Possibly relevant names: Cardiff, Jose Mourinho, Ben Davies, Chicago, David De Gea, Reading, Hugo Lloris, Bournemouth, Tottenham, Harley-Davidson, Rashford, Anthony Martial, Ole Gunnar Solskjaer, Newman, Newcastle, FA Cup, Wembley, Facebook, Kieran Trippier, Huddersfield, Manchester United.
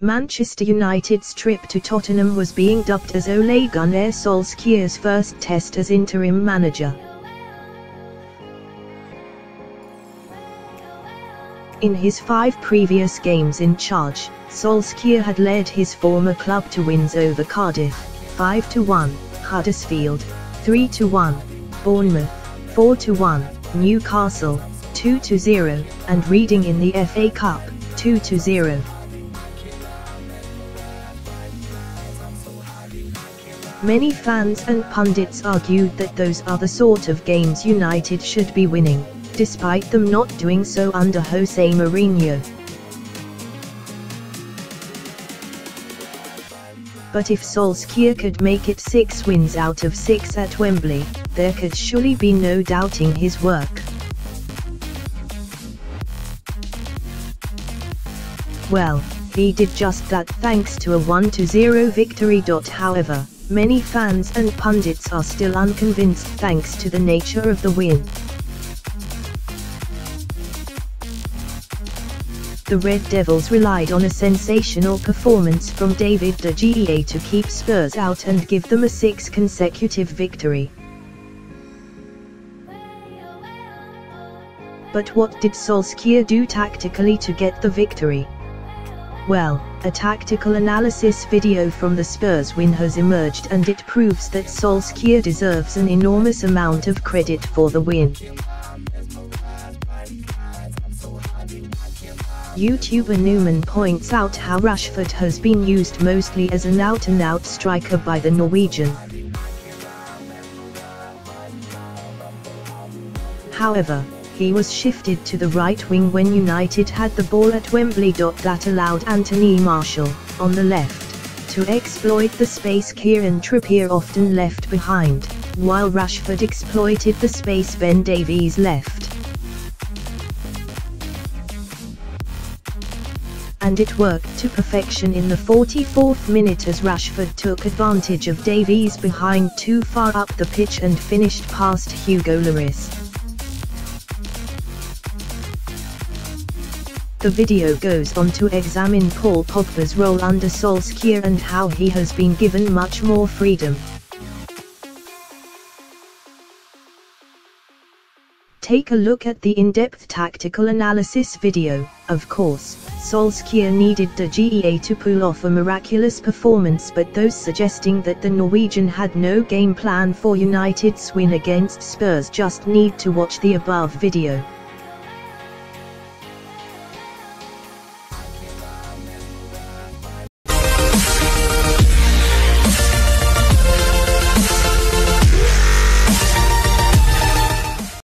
Manchester United's trip to Tottenham was being dubbed as Ole Gunnar Solskjaer's first test as interim manager. In his 5 previous games in charge, Solskjaer had led his former club to wins over Cardiff, 5-1, Huddersfield, 3-1, Bournemouth, 4-1, Newcastle, 2-0, and Reading in the FA Cup, 2-0. Many fans and pundits argued that those are the sort of games United should be winning, despite them not doing so under Jose Mourinho. But if Solskjaer could make it 6 wins out of 6 at Wembley, there could surely be no doubting his work. Well, he did just that thanks to a 1-0 victory. However, many fans and pundits are still unconvinced thanks to the nature of the win. The Red Devils relied on a sensational performance from David De Gea to keep Spurs out and give them a 6th consecutive victory. But what did Solskjaer do tactically to get the victory? Well, a tactical analysis video from the Spurs win has emerged, and it proves that Solskjaer deserves an enormous amount of credit for the win. YouTuber Newman points out how Rashford has been used mostly as an out-and-out striker by the Norwegian. However, he was shifted to the right wing when United had the ball at Wembley. That allowed Anthony Martial, on the left, to exploit the space Kieran Trippier often left behind, while Rashford exploited the space Ben Davies left. And it worked to perfection in the 44th minute as Rashford took advantage of Davies behind too far up the pitch and finished past Hugo Lloris. The video goes on to examine Paul Pogba's role under Solskjaer and how he has been given much more freedom. Take a look at the in-depth tactical analysis video. Of course, Solskjaer needed De Gea to pull off a miraculous performance, but those suggesting that the Norwegian had no game plan for United's win against Spurs just need to watch the above video.